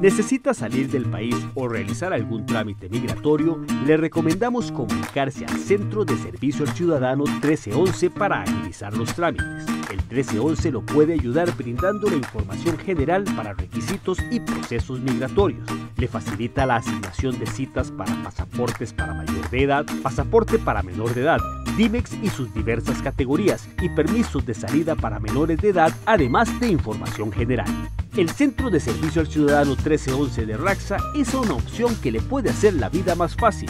¿Necesita salir del país o realizar algún trámite migratorio? Le recomendamos comunicarse al Centro de Servicio al Ciudadano 1311 para agilizar los trámites. El 1311 lo puede ayudar brindándole información general para requisitos y procesos migratorios. Le facilita la asignación de citas para pasaportes para mayor de edad, pasaporte para menor de edad, Dimex y sus diversas categorías y permisos de salida para menores de edad, además de información general. El Centro de Servicio al Ciudadano 1311 de RACSA es una opción que le puede hacer la vida más fácil.